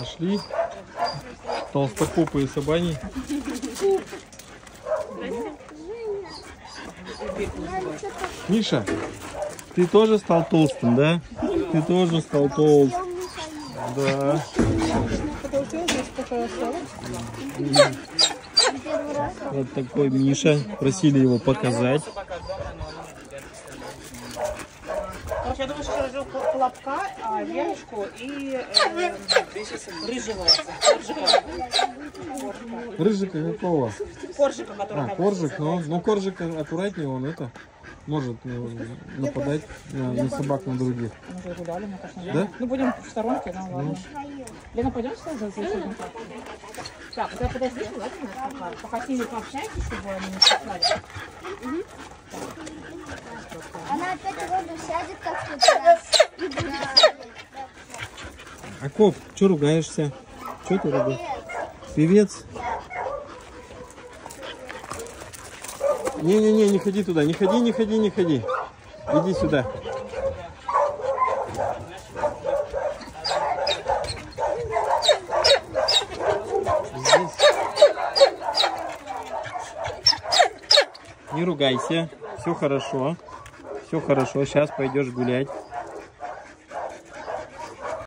Нашли толстокопые собаки. Миша, ты тоже стал толстым, да? Ты тоже стал толст. Да. Вот такой Миша. Просили его показать. Я думаю, что я Колобка, Верочку и Рыжего. Рыжика какого? Коржика, который... Коржик, но Коржик аккуратнее, он это может нападать на собак, на других. Мы уже гуляли, мы, конечно, да? Ну, будем в сторонке, нам ладно. Лена, пойдем сюда за соседним? Так, тогда подожди, ладно? Пока с ними пообщаетесь, чтобы они не пускали. Она опять в воду сядет, как тут. И будет. Акоп, что ругаешься? Что ты ругаешься? Певец? Не-не-не, не ходи туда. Не ходи, не ходи, не ходи. Иди сюда. Здесь. Не ругайся. Все хорошо. Все хорошо, сейчас пойдешь гулять.